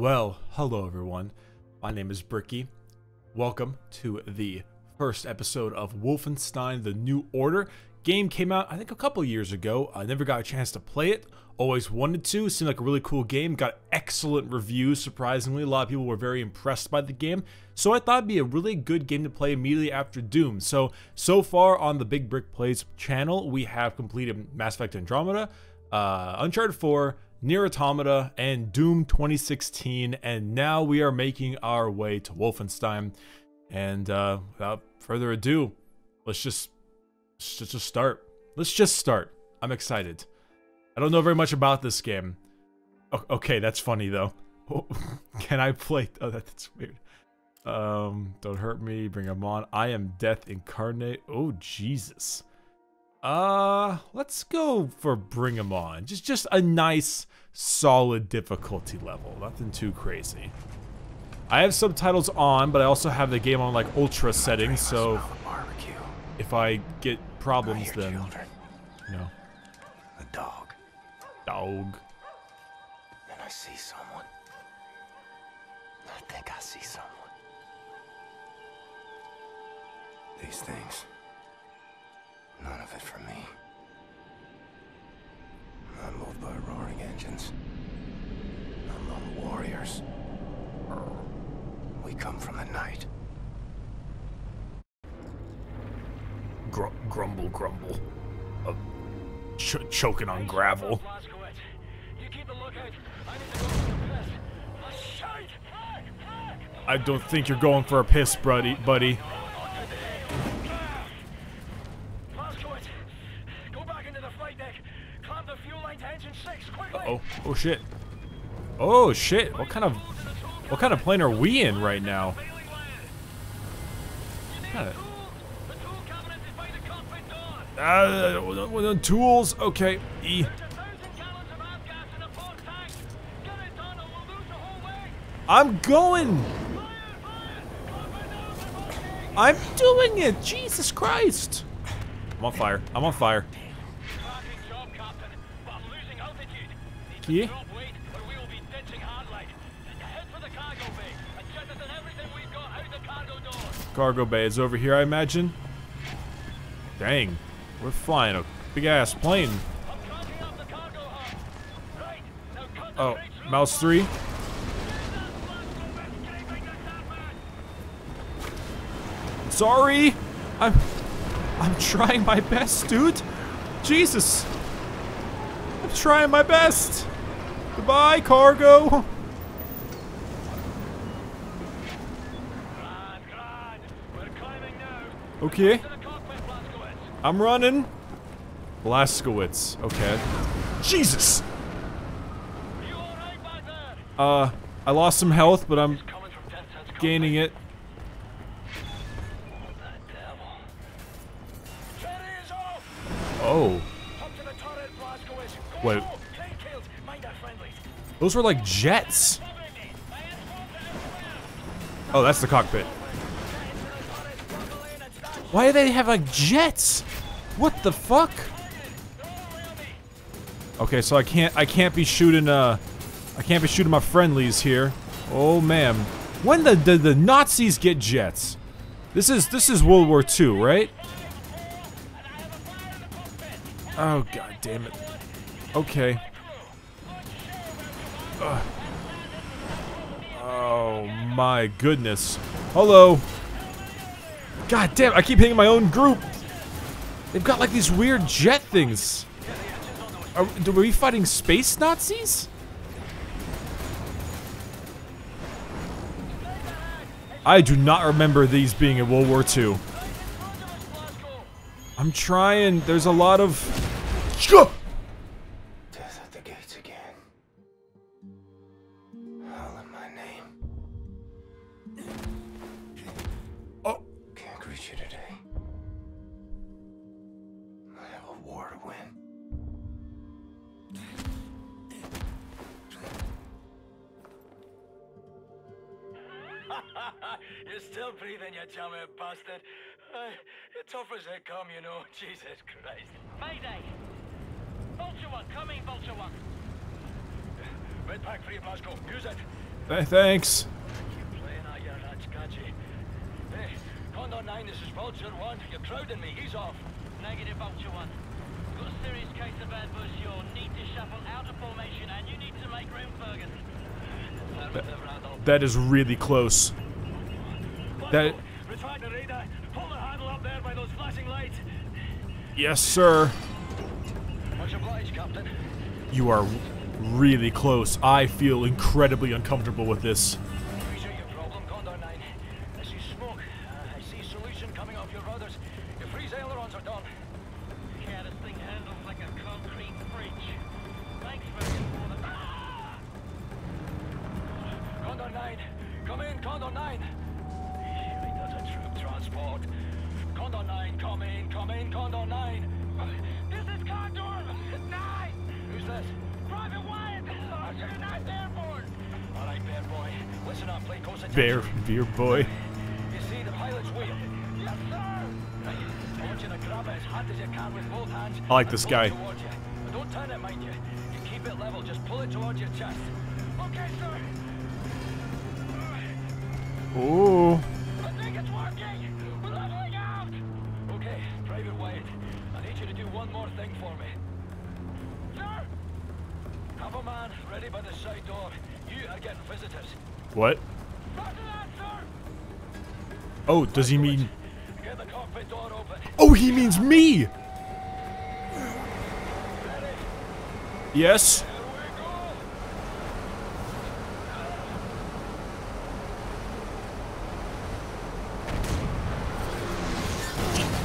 Well, hello everyone. My name is Bricky. Welcome to the first episode of Wolfenstein The New Order. Game came out, I think, a couple years ago. I never got a chance to play it. Always wanted to. Seemed like a really cool game. Got excellent reviews, surprisingly. A lot of people were very impressed by the game. So I thought it'd be a really good game to play immediately after Doom. So far on the Big Brick Plays channel, we have completed Mass Effect Andromeda, Uncharted 4, Nier Automata, and Doom 2016, and now we are making our way to Wolfenstein. And without further ado, let's just start. I'm excited. I don't know very much about this game. Okay, that's funny though. Oh, can I play? Oh, that's weird. Don't hurt me. Bring him on. I am death incarnate. Oh Jesus. Let's go for bring him on. Just a nice, solid difficulty level. Nothing too crazy. I have subtitles on, but I also have the game on like ultra settings, so if I get problems, then you know. A dog. Dog. And I see someone. I think I see someone. These things. None of it for me. I'm moved by roaring engines. I'm not warriors. We come from the night. Grumble. Choking on gravel. I don't think you're going for a piss, buddy. Oh, oh shit. Oh shit. What kind of plane are we in right now? Tools. Okay. E. I'm going. I'm doing it. Jesus Christ. I'm on fire. Yeah. Cargo bay is over here, I imagine. Dang, we're flying a big ass plane. Oh, mouse 3. Sorry, I'm trying my best, dude. Jesus, I'm trying my best. Goodbye, cargo! Okay. I'm running. Blazkowicz. Okay. Jesus! I lost some health, but I'm gaining it. Oh. Wait. Those were like jets. Oh, that's the cockpit. Why do they have like jets? What the fuck? Okay, so I can't be shooting my friendlies here. Oh man. When did the Nazis get jets? This is World War II, right? Oh god damn it. Okay. Oh my goodness. Hello. God damn, I keep hitting my own group. They've got like these weird jet things. Were we fighting space Nazis? I do not remember these being in World War II. I'm trying. There's a lot of... You're still breathing, you dummy bastard. It's tough as they come, you know. Jesus Christ. Mayday! Vulture 1, coming, Vulture 1. Red pack free, Blasco. Use it. Thanks. Hey, Condor 9, this is Vulture 1. You're crowding me. He's off. Negative, Vulture 1. Got a serious case of bad bush. You'll need to shuffle out of formation, and you need to make room, Fergus. That is really close. That. Retract the radar. Pull the handle up there by those flashing lights. Yes, sir. Much obliged, Captain. You are really close. I feel incredibly uncomfortable with this. Beer boy. You see the pilot's wheel? Yes, sir. I want you to grab it as hard as you can with both hands. I like this guy. Don't turn it, mind you. You keep it level, just pull it towards your chest. Okay, sir. Ooh. I think it's working. We're leveling out. Okay, Private Wyatt. I need you to do one more thing for me. Sir! Have a man ready by the side door. You are getting visitors. What? Oh, does he mean... Oh, he means me! Yes?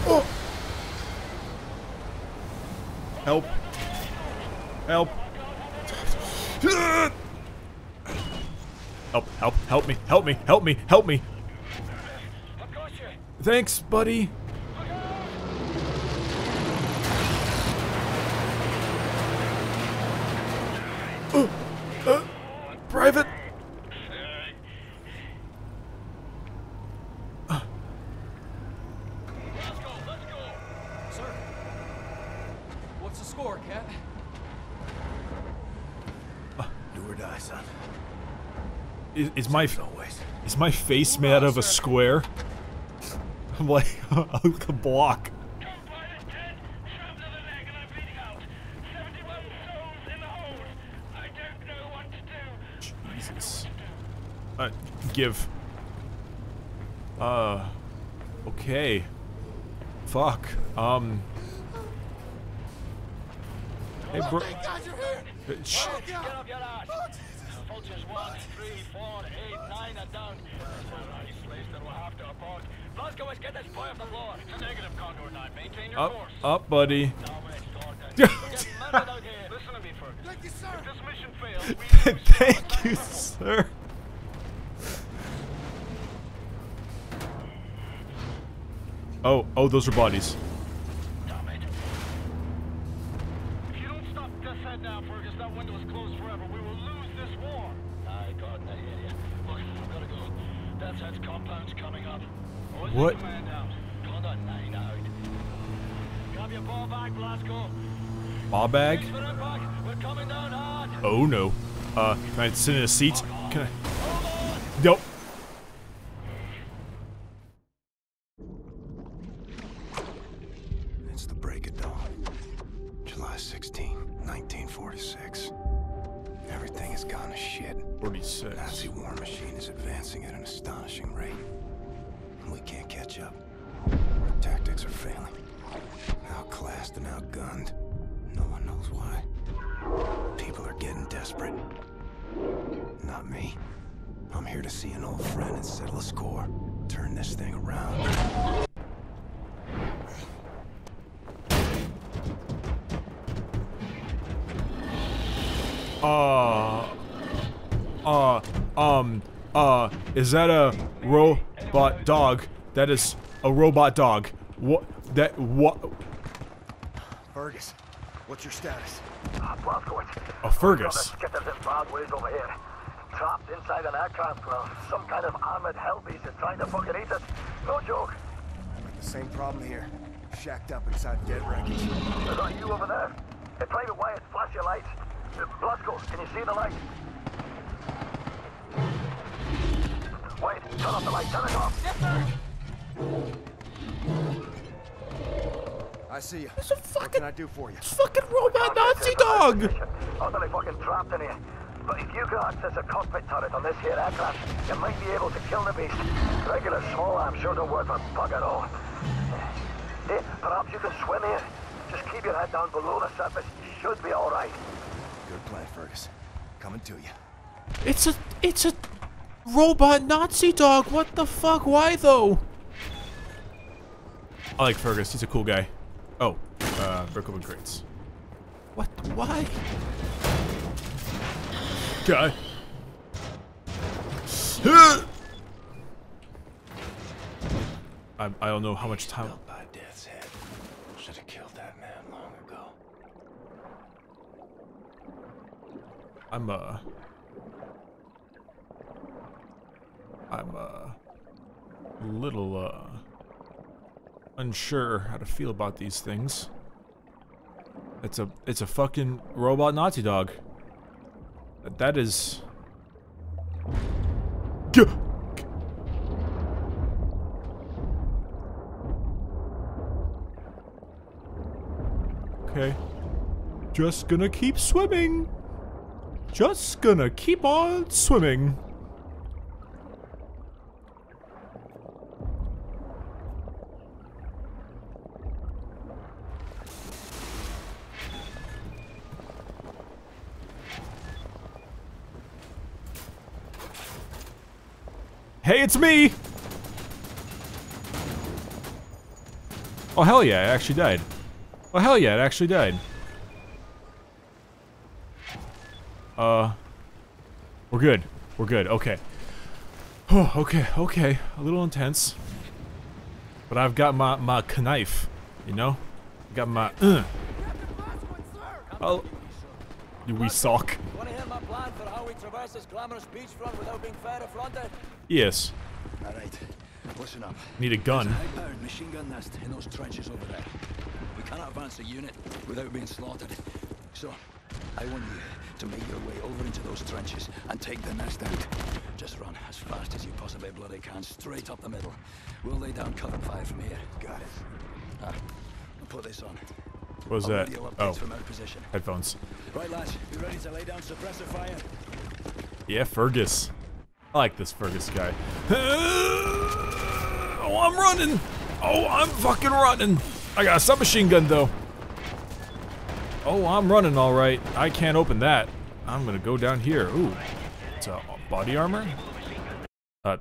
Oh. Help. Help. Help, help, help me, help me, help me, help me. Thanks, buddy. Private. Let's go, let's go. Sir. What's the score, Cap? Do or die, son. Is my face made out of a square? I'm like a block. Jesus. Give. Okay. Fuck. Hey, bro. Shh. Vultures 1, 3, 4, 8, 9 and down. Blazkowicz, get this boy off the floor. Negative, Condor 9. Maintain your course. Up, buddy. Listen to me first. Thank you, sir. If this mission fails, we lose. Thank you, sir. Oh, those are bodies. Damn it. If you don't stop Death's Head now, Fergus, that window is closed forever. We will lose this war. I got an idea. Look, I've got to go. Death's Head's compound's coming up. What? Ball bag? Oh no. Can I sit in a seat? Can I? Nope. It's the break of dawn. July 16, 1946. Everything has gone to shit. 46. The Nazi war machine is advancing at an astonishing rate. We can't catch up. Our tactics are failing. Outclassed and outgunned. No one knows why. People are getting desperate. Not me. I'm here to see an old friend and settle a score. Turn this thing around. Is that a robot dog? That is a robot dog. What? That what? Fergus, what's your status? Blazkowicz. A Fergus. Get them bad ways over here. Trapped inside an aircraft craft. Some kind of armored hellbeast is trying to fucking eat us. No joke. I've got the same problem here. Shacked up inside dead wreckage. Is that you over there? Hey, Private Wyatt, flash your lights. Blazkowicz, can you see the lights? Turn off the light, turn it off. Yes, sir. I see you. That's a fucking, what can I do for you? Fucking robot Nazi dog! I thought I fucking trapped in here. But if you can access a cockpit turret on this here aircraft, you might be able to kill the beast. Regular small arms sure don't work for bugger all. Hey, perhaps you can swim here. Just keep your head down below the surface. You should be all right. Good plan, Fergus. Coming to you. It's a robot Nazi dog. What the fuck? Why though? I like Fergus. He's a cool guy. Oh, Brickleman crates. What? Why? Guy. I don't know how much time. By Death's Head. Should have killed that man long ago. I'm a little unsure how to feel about these things. It's a fucking robot Nazi dog. That is. Okay. Just gonna keep swimming. Just gonna keep on swimming. Hey, it's me! Oh, hell yeah, I actually died. Oh, hell yeah, it actually died. We're good. We're good, okay. Oh, okay, okay. A little intense. But I've got my knife, you know? I've got my, Oh. We suck. Want to hear my plan for how we traverse this glamorous beachfront without being fair affronted? Yes. All right. Listen up. Need a gun. There's a high-powered machine gun nest in those trenches over there. We cannot advance a unit without being slaughtered. So, I want you to make your way over into those trenches and take the nest out. Just run as fast as you possibly bloody can, straight up the middle. We'll lay down cover fire from here. Got it. Ah, I'll put this on. What was that? Oh, headphones. Right, lads, be ready to lay down suppressor fire. Yeah, Fergus. I like this Fergus guy. Oh, I'm running. Oh, I'm fucking running. I got a submachine gun though. Oh, I'm running all right. I can't open that. I'm gonna go down here. Ooh, it's a body armor.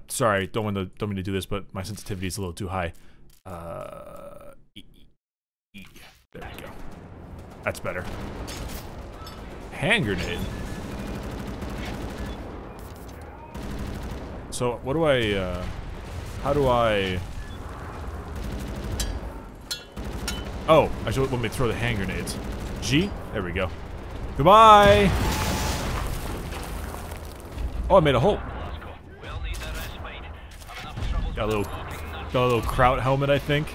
Sorry, don't mean to do this, but my sensitivity is a little too high. There we go. That's better. Hand grenade. So, what do I, how do I... Oh, I should let me throw the hand grenades. G? There we go. Goodbye! Oh, I made a hole. Got a little Kraut helmet, I think.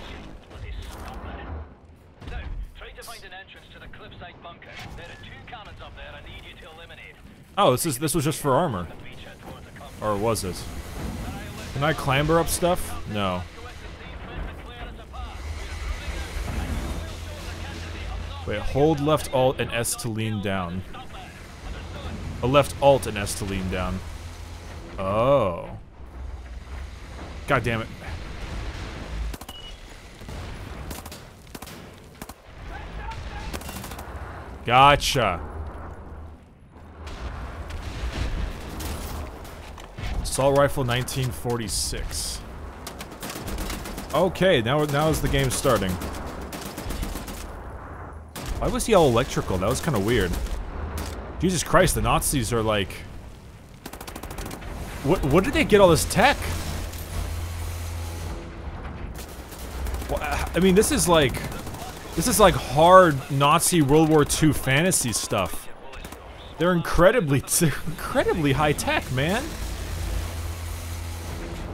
Oh, this was just for armor. Or was it? Can I clamber up stuff? No. Wait, hold left alt and S to lean down. A left alt and S to lean down. Oh. God damn it. Gotcha. Assault rifle 1946. Okay, now is the game starting. Why was he all electrical? That was kind of weird. Jesus Christ, the Nazis are like... What did they get all this tech? Well, I mean, this is like hard Nazi World War II fantasy stuff. They're incredibly high tech, man.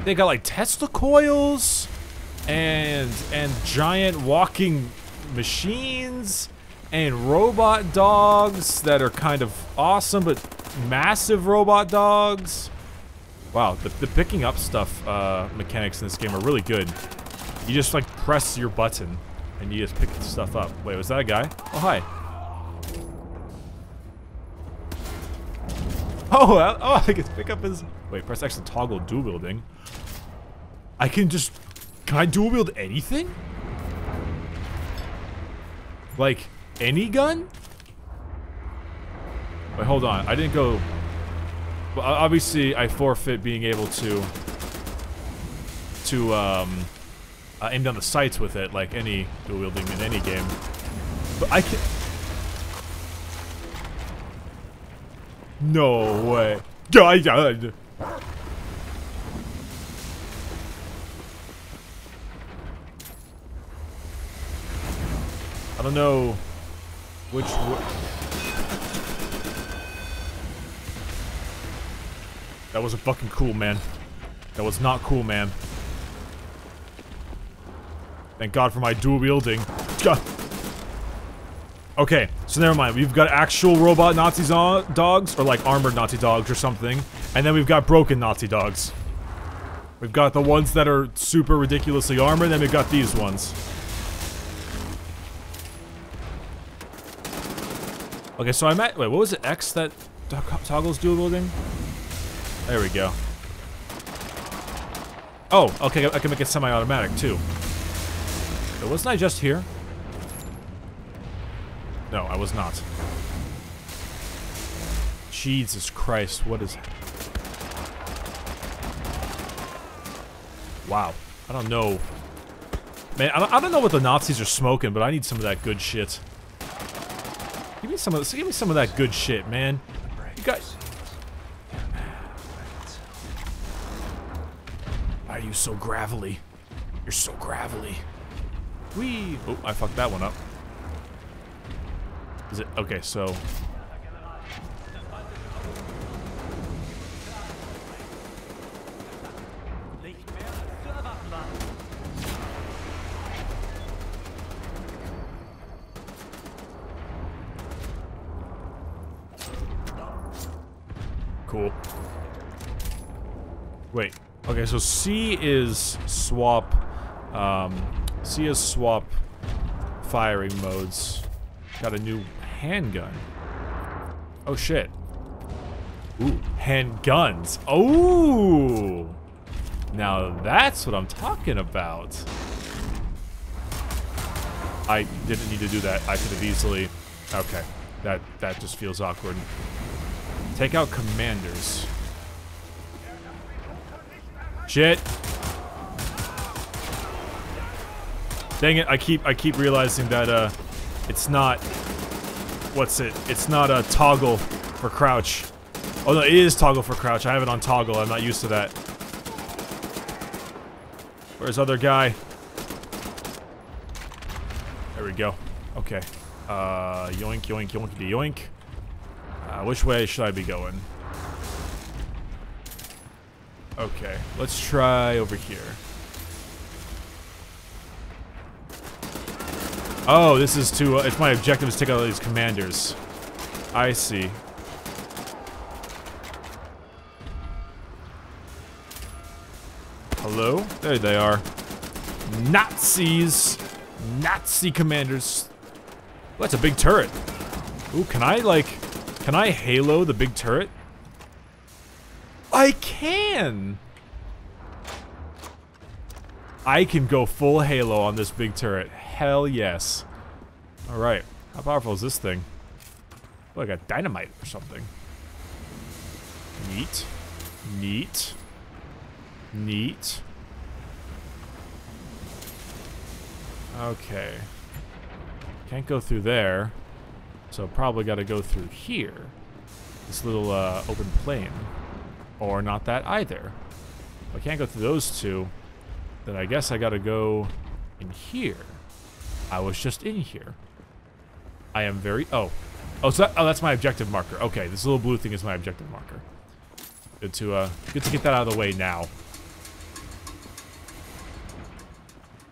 They got like Tesla coils and giant walking machines and robot dogs that are kind of awesome, but massive robot dogs. Wow, the picking up stuff mechanics in this game are really good. You just like press your button and you just pick the stuff up. Wait, was that a guy? Oh, hi. Oh, I can pick up his... Wait, press X to toggle dual wielding. I can just... Can I dual wield anything? Like, any gun? Wait, hold on. I didn't go... Well, obviously, I forfeit being able to aim down the sights with it, like any dual wielding in any game. But I can... No way. God. I don't know which That wasn't fucking cool, man. That was not cool, man. Thank God for my dual wielding. God. Okay, so never mind. We've got actual robot Nazi dogs, or like armored Nazi dogs or something, and then we've got broken Nazi dogs. We've got the ones that are super ridiculously armored, and then we've got these ones. Okay, so I'm at- wait, what was it? X that toggles dual wielding? There we go. Oh, okay, I can make it semi-automatic too. So wasn't I just here? No, I was not. Jesus Christ, what is... Wow. I don't know. Man, I don't know what the Nazis are smoking, but I need some of that good shit. Give me some of that good shit, man. You guys... Why are you so gravelly? You're so gravelly. Whee! Oh, I fucked that one up. Is it okay? So cool. Wait. Okay. So C is swap. C is swap firing modes. Got a new handgun. Oh shit. Ooh, handguns. Oh! Now that's what I'm talking about. I didn't need to do that. I could have easily... Okay. That just feels awkward. Take out commanders. Shit. Dang it, I keep realizing that it's not... What's it? It's not a toggle for crouch. Oh no, it is toggle for crouch. I have it on toggle. I'm not used to that. Where's other guy? There we go. Okay. Yoink, yoink, yoink, de yoink. Which way should I be going? Okay. Let's try over here. Oh, this is to, it's my objective is to take out all these commanders. I see. Hello? There they are. Nazis! Nazi commanders. Well, that's a big turret. Ooh, can I, like, can I halo the big turret? I can! I can go full halo on this big turret. Hell yes. Alright. How powerful is this thing? Oh, I got dynamite or something. Neat. Neat. Neat. Okay. Can't go through there. So probably gotta go through here. This little open plain. Or not that either. If I can't go through those two, then I guess I gotta go in here. I was just in here. I am very... Oh. Oh, so that, oh, that's my objective marker. Okay, this little blue thing is my objective marker. Good to get that out of the way now.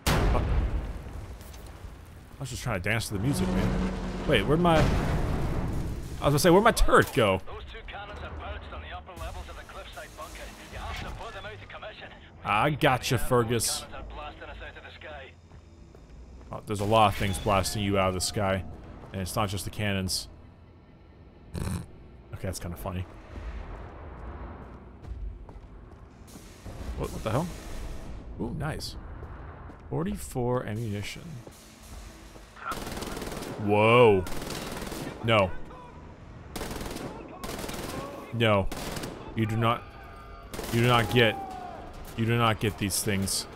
Oh. I was just trying to dance to the music, man. Wait, where'd my... I was gonna say, where'd my turret go? Those two cannons are perched on the upper levels of the cliffside bunker. You have I gotcha, Fergus. Oh, there's a lot of things blasting you out of the sky. And it's not just the cannons. Okay, that's kind of funny. What the hell? Ooh, nice. 44 ammunition. Whoa. No. No. You do not get these things.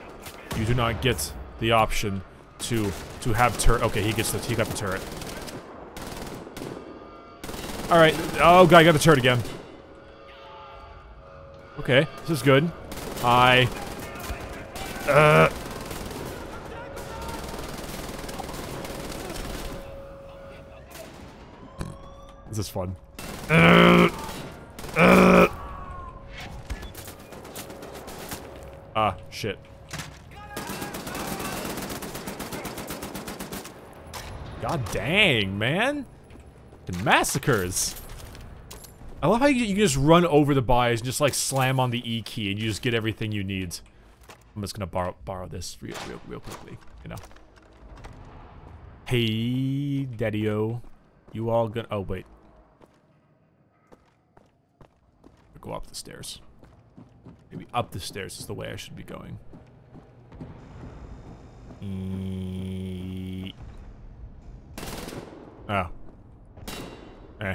You do not get the option to have turret. Okay, he got the turret. Alright. Oh god, I got the turret again. Okay, this is good. This is fun. Ah, shit. God dang, man. The massacres. I love how you can just run over the buys and just like slam on the E key and you just get everything you need. I'm just gonna borrow this real quickly, you know. Hey, Daddy-o. You all gonna- oh wait. Go up the stairs. Maybe up the stairs is the way I should be going. Oh. Eh.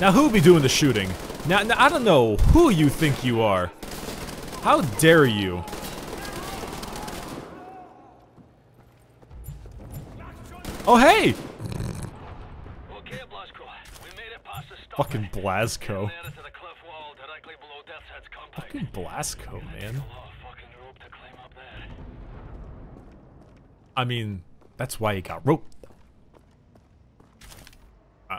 Now who'll be doing the shooting? Now I don't know who you think you are. How dare you? Oh hey! Okay, Blazko. We made it past the stop. Fucking Blazko. Fucking Blazko, man. I mean, that's why he got roped.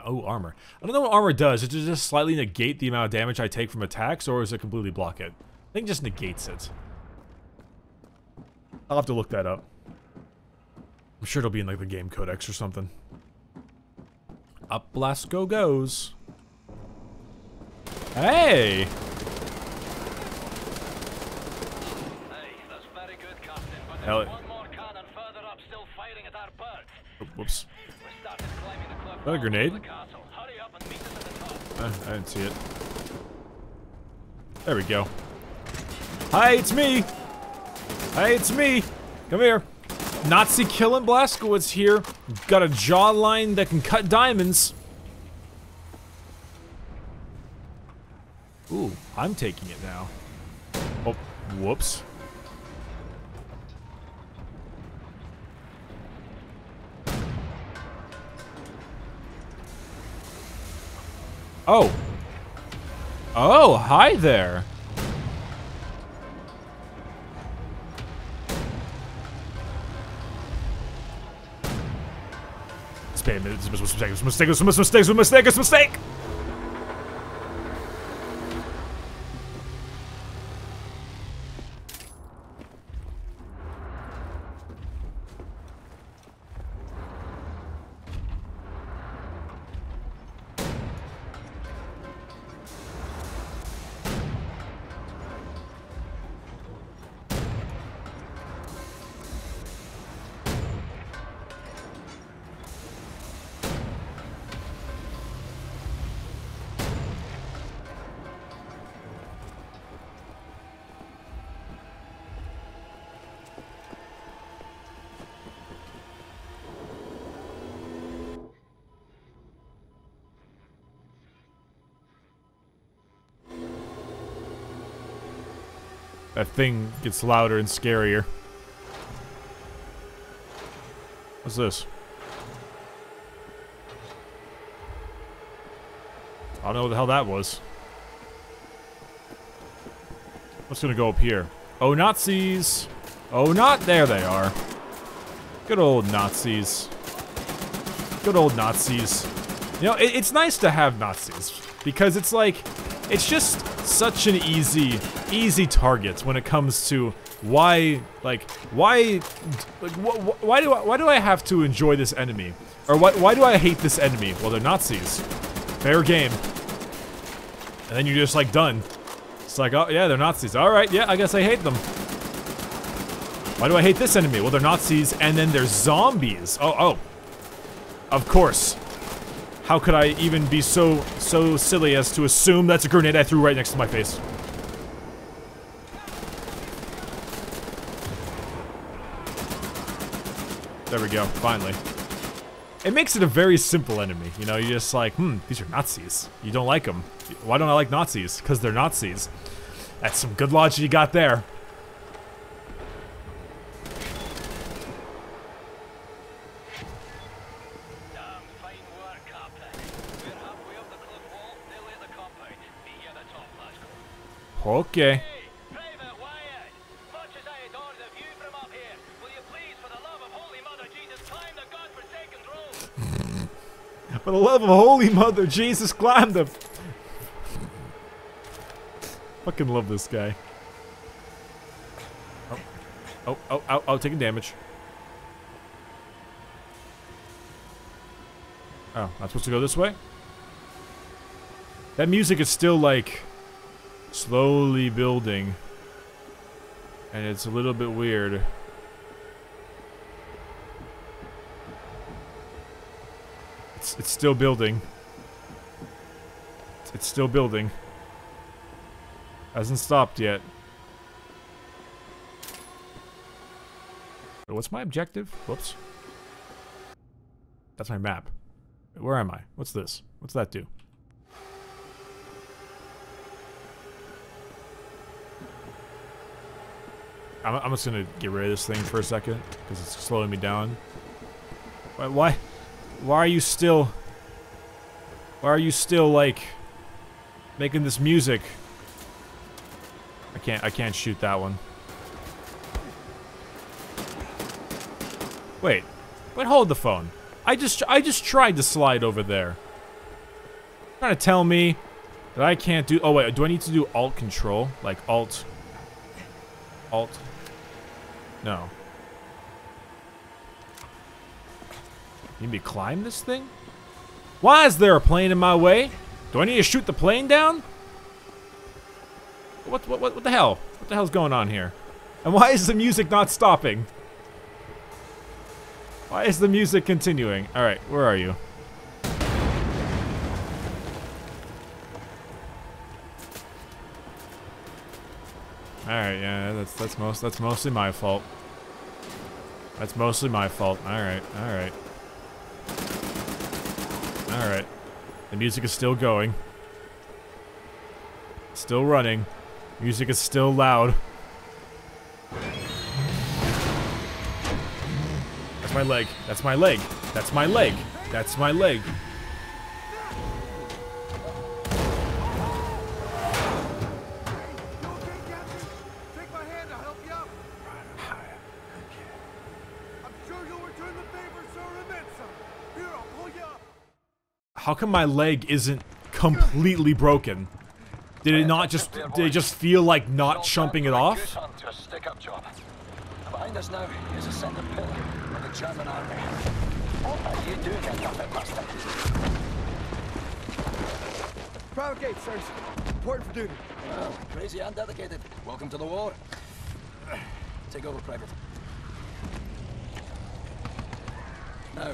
Oh, armor. I don't know what armor does. Does it just slightly negate the amount of damage I take from attacks, or does it completely block it? I think it just negates it. I'll have to look that up. I'm sure it'll be in like the game codex or something. Up Blazko goes. Hey! That's very good, Captain. But there's one more cannon further up still firing at our birds. Oh, whoops. Is that a grenade? I didn't see it. There we go. Hi, it's me! Hi, it's me! Come here! Nazi killing Blazkowicz here. Got a jawline that can cut diamonds. Ooh, I'm taking it now. Oh, whoops. Oh. Oh, hi there. Spam it. It's a mistake. That thing gets louder and scarier. What's this? I don't know what the hell that was. What's gonna go up here? Oh, Nazis! Oh, not there they are. Good old Nazis. Good old Nazis. You know, it's nice to have Nazis because it's like, it's just such an easy target when it comes to why do I have to enjoy this enemy? Or why do I hate this enemy? Well, they're Nazis. Fair game. And then you're just like done. It's like, oh yeah, they're Nazis. Alright, yeah, I guess I hate them. Why do I hate this enemy? Well, they're Nazis and then they're zombies. Oh, oh. Of course. How could I even be so silly as to assume that's a grenade I threw right next to my face? There we go, finally. It makes it a very simple enemy, you know, you're just like, these are Nazis. You don't like them. Why don't I like Nazis? Because they're Nazis. That's some good logic you got there. Okay. For the love of Holy Mother Jesus, climb the... Fucking love this guy. Oh, oh, oh, oh, oh, taking damage. Oh, not supposed to go this way? That music is still like... slowly building. And it's a little bit weird. It's still building. It's still building. Hasn't stopped yet. What's my objective? Whoops. That's my map. Where am I? What's this? What's that do? I'm just gonna get rid of this thing for a second, because it's slowing me down. Why? Why are you still... why are you still, like... making this music? I can't shoot that one. Wait. Wait, hold the phone. I just tried to slide over there. You're trying to tell me that I can't do... oh wait, do I need to do alt control? Like alt... alt... no. You need me to climb this thing? Why is there a plane in my way? Do I need to shoot the plane down? What the hell? What the hell's going on here? And why is the music not stopping? Why is the music continuing? Alright, where are you? Alright, yeah, that's mostly my fault. That's mostly my fault. Alright, alright. Alright. The music is still going. Still running. Music is still loud. That's my leg. That's my leg. That's my leg. That's my leg. How come my leg isn't completely broken? Did it not just... did it just feel like not chumping it off? Behind us now is a center pillar of the German army. What are you doing, Captain Master? Private gate, sirs. Important for duty. Well, crazy and dedicated. Welcome to the war. Take over, Private. Now,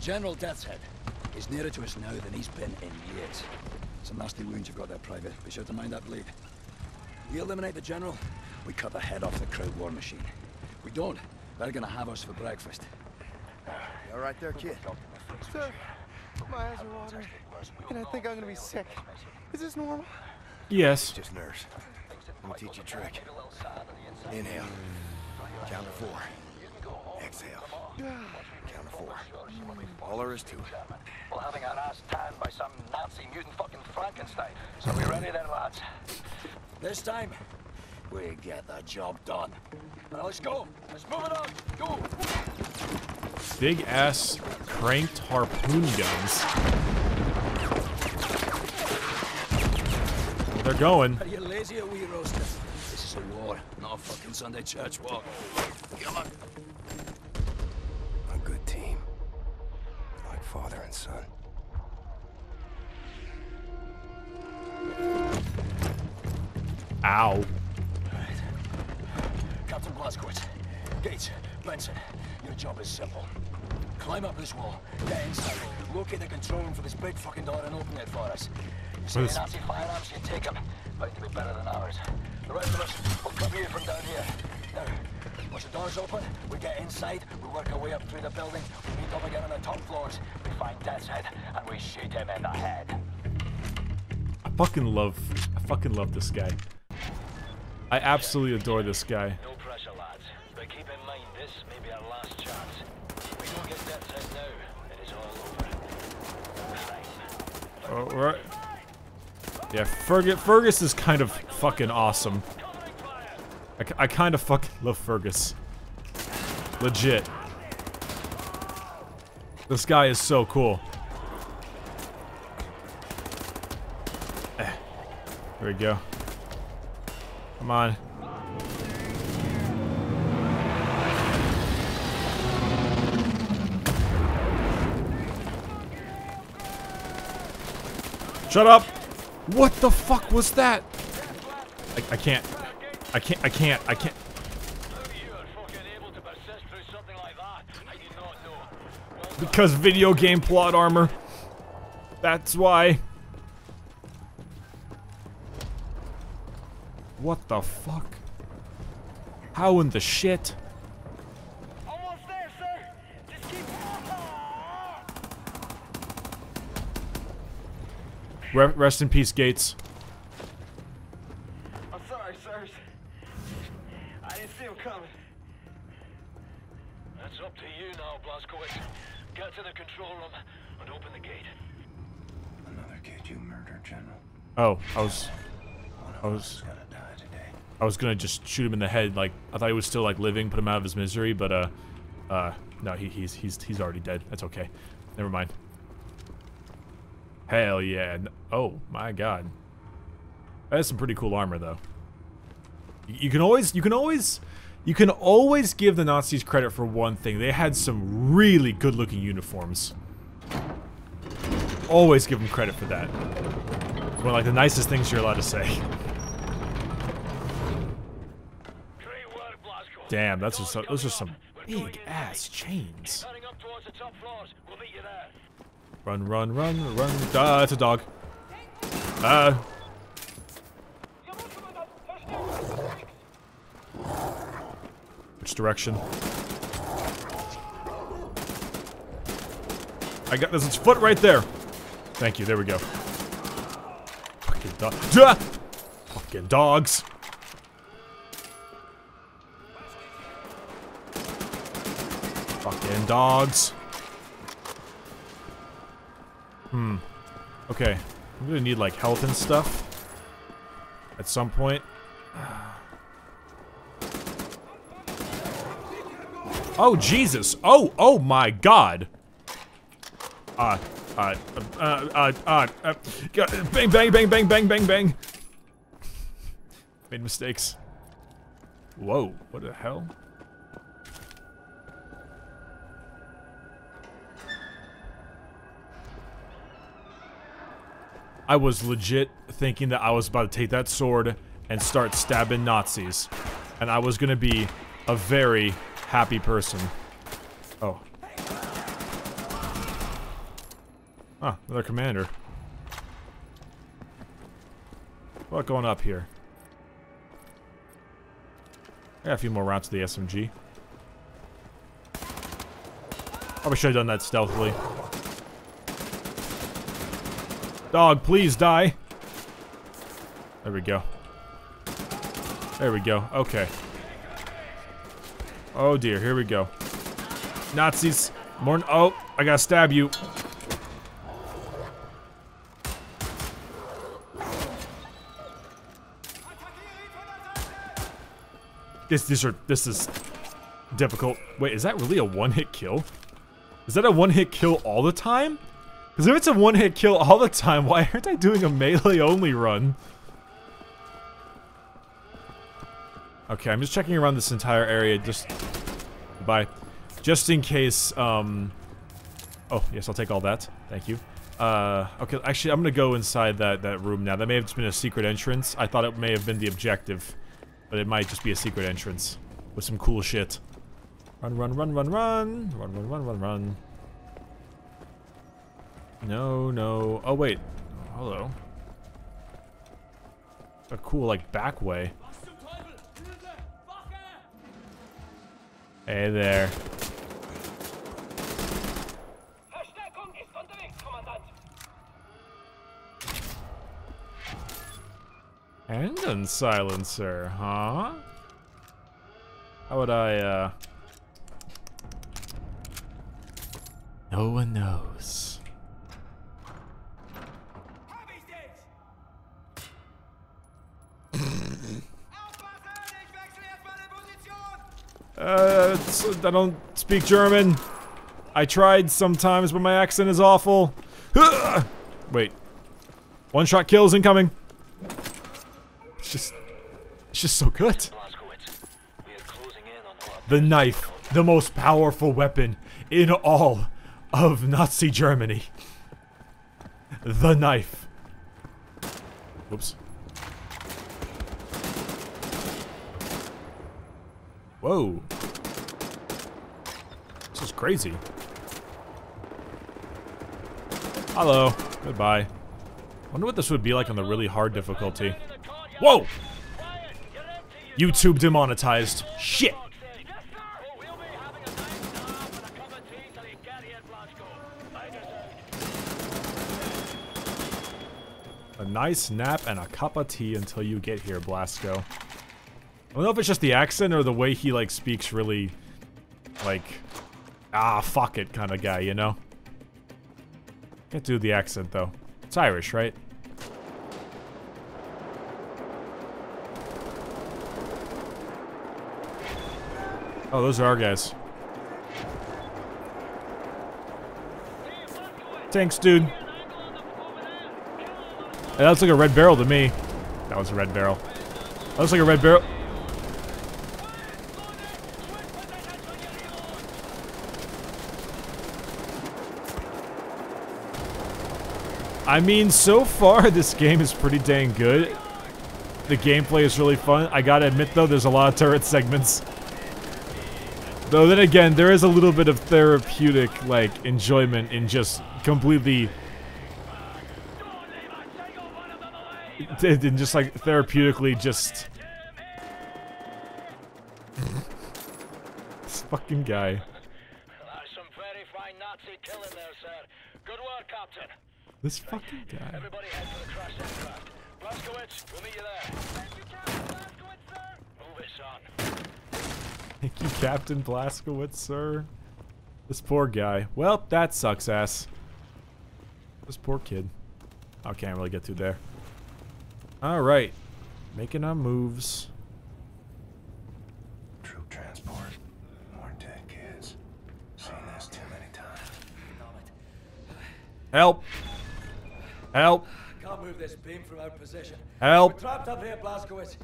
General Death's Head. He's nearer to us now than he's been in years. Some nasty wounds you've got there, Private. Be sure to mind that bleed. We eliminate the General, we cut the head off the crowd war machine. We don't, they're gonna have us for breakfast. You all right there, kid? Sir, my eyes are watering, and I think I'm gonna be sick. Is this normal? Yes. Just nurse. I'm gonna teach you a trick. Inhale. Count to four. Exhale. Count to four. All there is to it. We're having our ass tanned by some Nazi mutant fucking Frankenstein. So we ready then, lads. This time, we get the job done. Now let's go. Let's move it on. Go. Big ass cranked harpoon guns. They're going. Are you lazy or wee roaster? This is a war, not a fucking Sunday church walk. Come on. A good team. Father and son. Ow. Captain Blazkowicz, Gates, Benson, your job is simple. Climb up this wall, get inside, locate the control room for this big fucking door and open it for us. You see Nazi firearms, you take them. Bound to be better than ours. The rest of us will come here from down here. Now, once the door's open, we get inside, we work our way up through the building, we meet up again on the top floors, we find Death's Head, and we shoot him in the head. I fucking love this guy. I absolutely adore this guy. No pressure, lads, but keep in mind this may be our last chance. If we don't get Death's Head now, it is all over. Fine. Alright. Yeah, Fergus is kind of fucking awesome. I kind of fucking love Fergus. Legit. This guy is so cool. There we go. Come on. Shut up! What the fuck was that? I can't. Because video game plot armor. That's why. What the fuck? How in the shit? Almost there, sir. Just keep walking. Rest in peace, Gates. Oh, I was gonna just shoot him in the head. Like I thought he was still like living, put him out of his misery. But no, he's already dead. That's okay. Never mind. Hell yeah! Oh my god, that's some pretty cool armor though. You can always give the Nazis credit for one thing. They had some really good-looking uniforms. Always give them credit for that. One of like the nicest things you're allowed to say. Damn, that's just those are some big ass chains. Run, run, run, run! It's a dog. Which direction? I got this. It's foot right there. Thank you. There we go. Fucking dogs. Fucking dogs. Hmm. Okay. I'm gonna need like health and stuff at some point. Oh Jesus. Oh my god. Bang, bang, bang, bang, bang, bang, bang. Made mistakes. Whoa, what the hell? I was legit thinking that I was about to take that sword and start stabbing Nazis. And I was gonna be a very happy person. Oh. Ah, another commander. What going up here? I got a few more rounds to the SMG. Probably should have done that stealthily. Dog, please die! There we go. There we go, okay. Oh dear, here we go. Nazis! More. Oh, I gotta stab you. This is difficult. Wait, is that really a one-hit kill? Is that a one-hit kill all the time? Because if it's a one-hit kill all the time, why aren't I doing a melee-only run? Okay, I'm just checking around this entire area just in case. Oh yes, I'll take all that. Thank you. Okay, actually, I'm gonna go inside that room now. That may have just been a secret entrance. I thought it may have been the objective, but it might just be a secret entrance with some cool shit. Run, run, run, run, run, run, run, run, run, run. No, no. Oh wait. Hello. A cool like back way. Hey there. Handgun silencer, huh? How would I, No one knows. I don't speak German. I tried sometimes, but my accent is awful. Wait. One shot kills incoming. It's just so good. The knife, the most powerful weapon in all of Nazi Germany. The knife. Whoops. Whoa. This is crazy. Hello. Goodbye. Wonder what this would be like on the really hard difficulty. Whoa! YouTube demonetized. Shit! A nice nap and a cup of tea until you get here, Blazko. I don't know if it's just the accent or the way he, like, speaks really, like, ah, fuck it kind of guy, you know? Can't do the accent, though. It's Irish, right? Oh, those are our guys. Thanks, dude. Hey, that looks like a red barrel to me. That was a red barrel. That looks like a red barrel. I mean, so far, this game is pretty dang good. The gameplay is really fun. I gotta admit, though, there's a lot of turret segments. Though then again, there is a little bit of therapeutic, like, enjoyment in just completely... in just, like, therapeutically just... This fucking guy. That's some very fine Nazi killing there, sir. Good work, Captain. This fucking guy. Everybody head for the crash aircraft. Blazkowicz, we'll meet you there. Thank you, Captain Blazkowicz, sir. Move it, son. Thank you, Captain Blazkowicz, sir. This poor guy. Well, that sucks ass. This poor kid. I can't really get through there. Alright. Making our moves. Troop transport. More dead kids. Seen this too many times. Help! Help! Can't move this beam from our position. Help! We're trapped up here, Blazkowicz.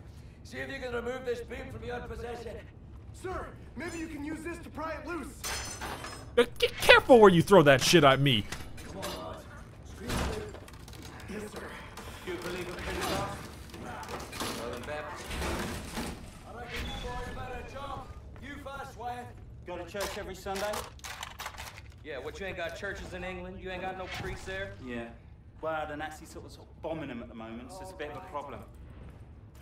See if you can remove this beam from your possession. Sir, maybe you can use this to pry it loose. Get careful where you throw that shit at me. Come on. Yes, sir. You believe it can I reckon you boys better jump. You first, Wyatt. Go to church every Sunday? Yeah, what, you ain't got churches in England? You ain't got no priests there? Yeah. Well, the Nazis sort of bombing them at the moment, so it's a bit of a problem.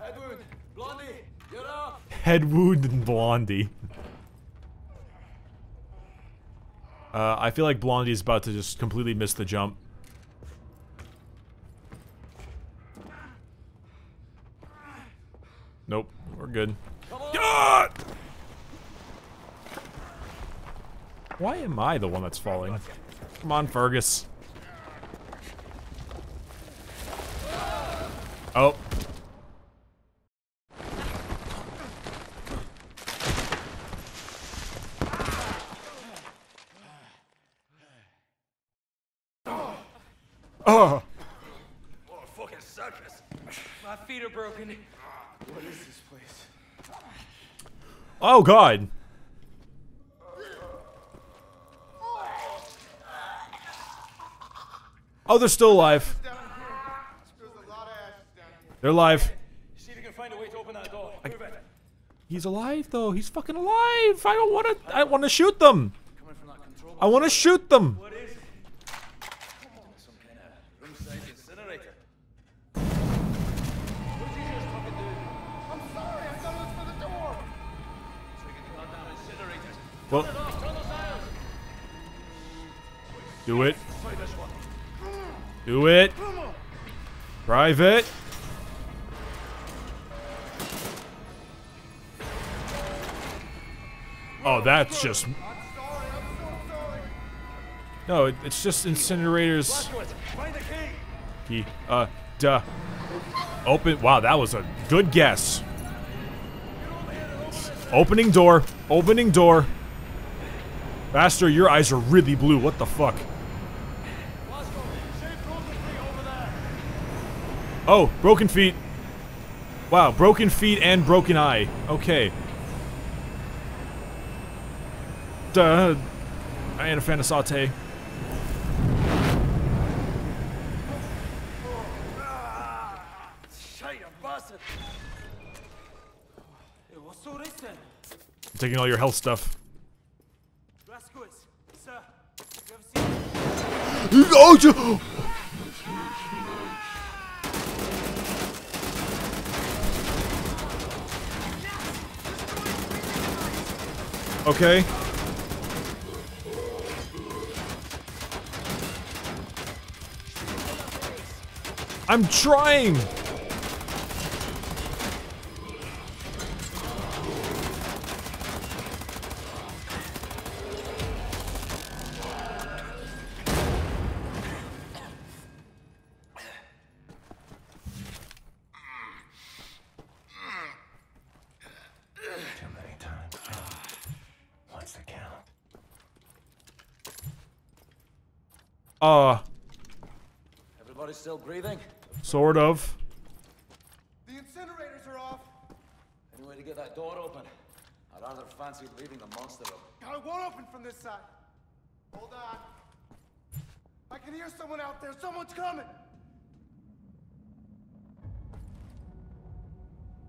Edward, Blondie! Get off! Head wound and Blondie. I feel like Blondie's about to just completely miss the jump. Nope, we're good. Ah! Why am I the one that's falling? Come on, Fergus. Oh. Oh! What a fucking circus! My feet are broken. What is this place? Oh god! Oh, they're still alive. They're alive. He's alive though. He's fucking alive. I want to shoot them. I want to shoot them. Well, do it. Do it. Private. Oh, that's just... No, it's just incinerators. He, duh. Open. Wow, that was a good guess. Opening door. Opening door. Master, your eyes are really blue. What the fuck? Oh, broken feet. Wow, broken feet and broken eye. Okay. Duh. I ain't a fan of saute. I'm taking all your health stuff. Oh, okay. I'm trying. Everybody's still breathing? Sort of. The incinerators are off. Any way to get that door open? I'd rather fancy leaving the monster open. It won't open from this side. Hold on. I can hear someone out there. Someone's coming.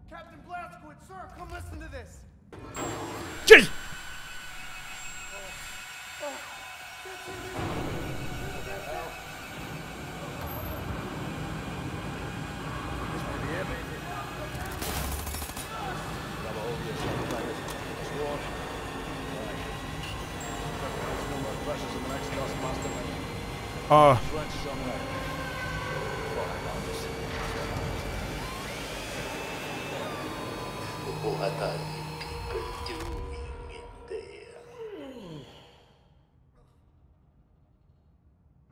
Captain Blazkowicz, sir, come listen to this. Jeez. Oh.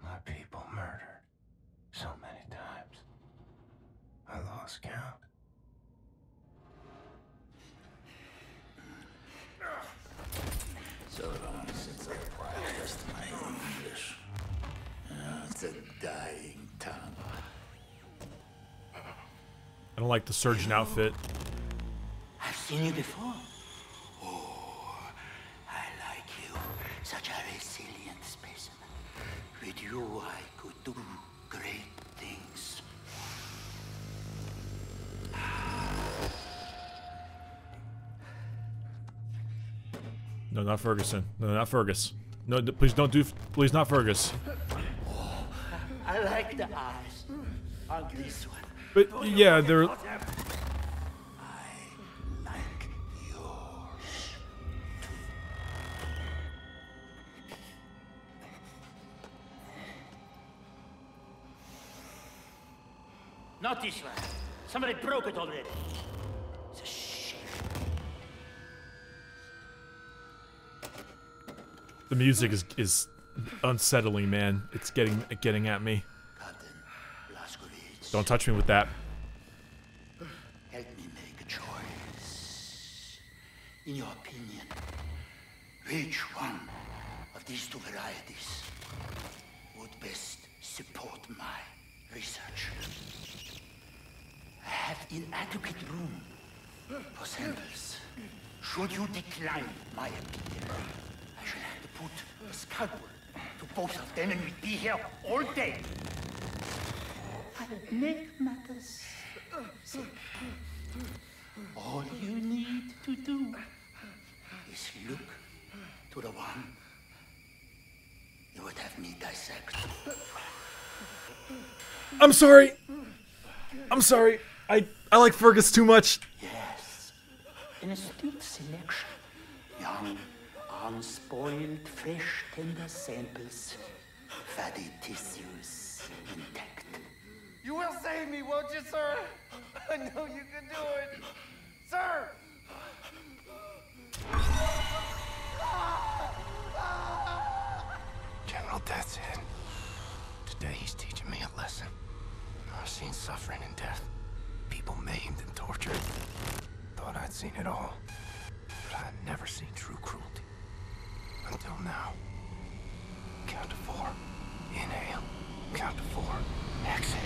My people murdered so many times. I lost count. So long since I practiced my English. It's a dying tongue. I don't like the surgeon outfit. I've seen you before. Oh, I like you. Such a resilient specimen. With you, I could do great things. No, not Ferguson. No, not Fergus. No, please don't do. Please, not Fergus. Oh, I like the eyes on this one. But yeah, they're. Not this one. Somebody broke it already. It's a shame. The music is unsettling, man. It's getting at me. Captain Blazkowicz. Don't touch me with that. Help me make a choice. In your opinion, which one of these two varieties would best support my research? I have inadequate room for samples. Should you decline my opinion, I shall have to put a scalpel to both of them and we'd be here all day. make matters simple. All you need to do is look to the one you would have me dissect. I'm sorry. I'm sorry. I like Fergus too much. Yes. An astute selection. Young, unspoiled, fresh, tender samples. Fatty tissues intact. You will save me, won't you, sir? I know you can do it. Sir! General Death's Head. Today he's teaching me a lesson. I've seen suffering and death. People maimed and tortured. Thought I'd seen it all. But I'd never seen true cruelty. Until now. Count to four. Inhale. Count to four. Exhale.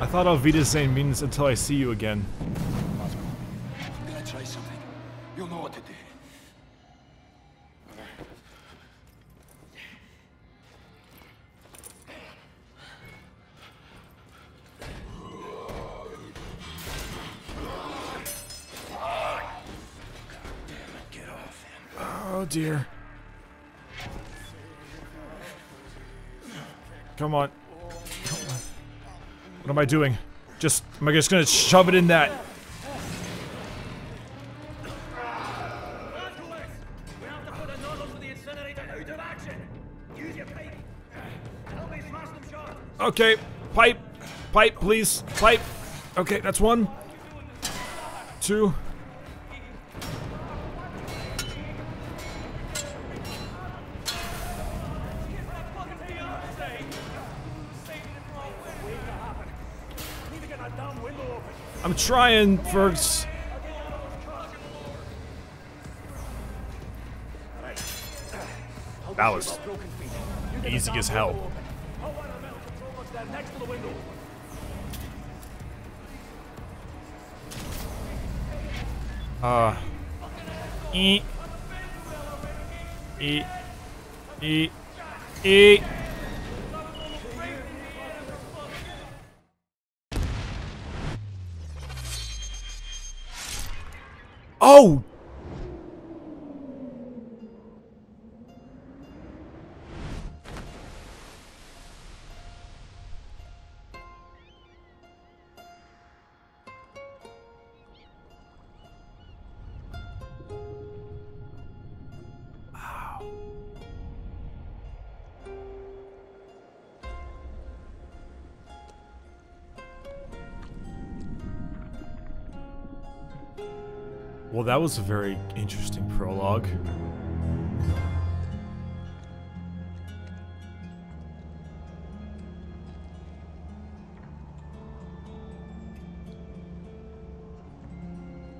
I thought Auf Wiedersehen means until I see you again. Can I try something? You'll know what to do. Goddammit, get off him. Oh dear. Come on. What am I doing? Am I just gonna shove it in that? Okay, pipe. Pipe, please. Pipe. Okay, that's one. Two. I'm trying, Fergus. That was easy as hell. Oh! Wow. Well, that was a very interesting prologue.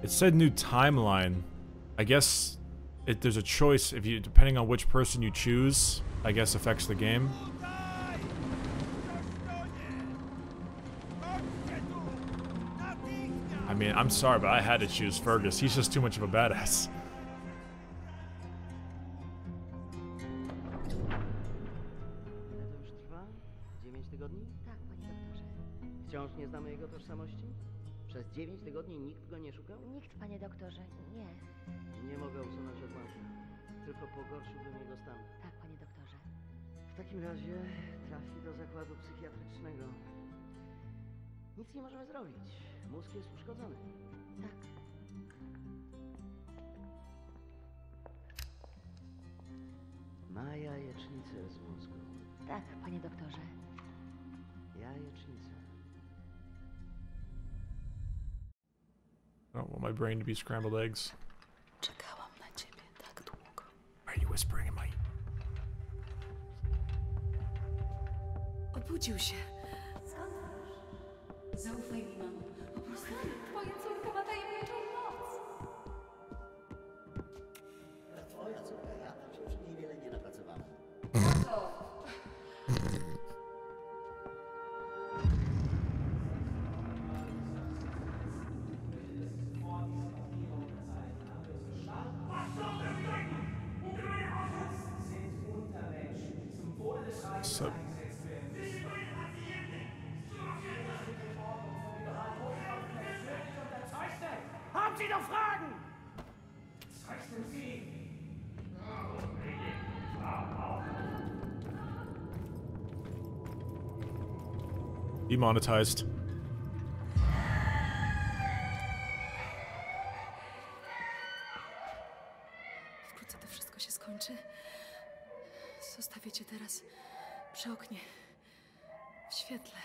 It said new timeline. I guess there's a choice if you, depending on which person you choose, I guess affects the game. I mean, I'm sorry, but I had to choose Fergus. He's just too much of a badass. Nic nie możemy zrobić. Mózg jest uszkodzony. Tak. Ma jajecznicę z mózgu. Tak, panie doktorze. Jajecznicę. I don't want my brain to be scrambled eggs. Czekałam na ciebie tak długo. Are you whispering in my... Obudził się. Skąd masz? Zaufaj mi, mamo. Po prostu twoja córka ma tajemniczą moc. Twoja córka, ja tam się już niewiele nie napracowałam. Demonetized. Wkrótce to wszystko się skończy. Zostawię cię teraz przy oknie, w świetle.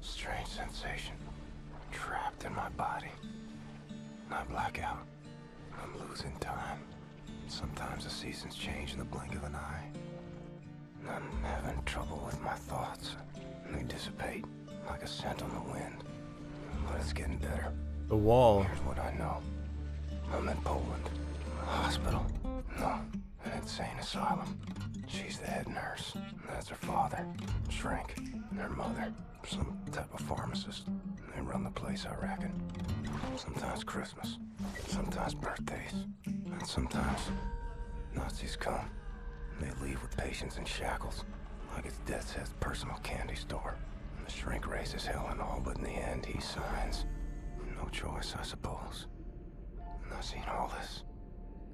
Strange sensation. Trapped in my body. Not blackout. I'm losing time. Sometimes the seasons change in the blink of an eye. I'm having trouble with my thoughts. They dissipate like a scent on the wind. But it's getting better. The wall. Here's what I know. I'm in Poland. A hospital. No, an insane asylum. She's the head nurse. That's her father. Shrink. Her mother. Some type of pharmacist. They run the place, I reckon. Sometimes Christmas. Sometimes birthdays. And sometimes Nazis come. They leave with patients in shackles. Like it's Death's Head's personal candy store. And the shrink raises hell and all, but in the end he signs. No choice, I suppose. And I've seen all this.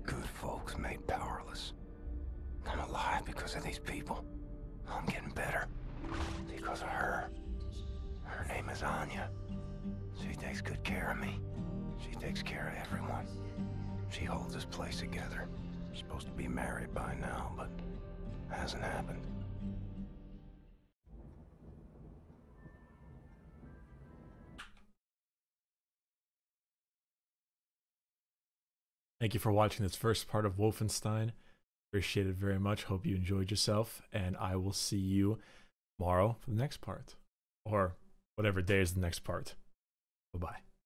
Good folks made powerless. I'm alive because of these people. I'm getting better. Because of her. Her name is Anya. She takes good care of me. She takes care of everyone. She holds this place together. We're supposed to be married by now, but it hasn't happened. Thank you for watching this first part of Wolfenstein. Appreciate it very much. Hope you enjoyed yourself, and I will see you tomorrow for the next part. Or whatever day is the next part. Bye-bye.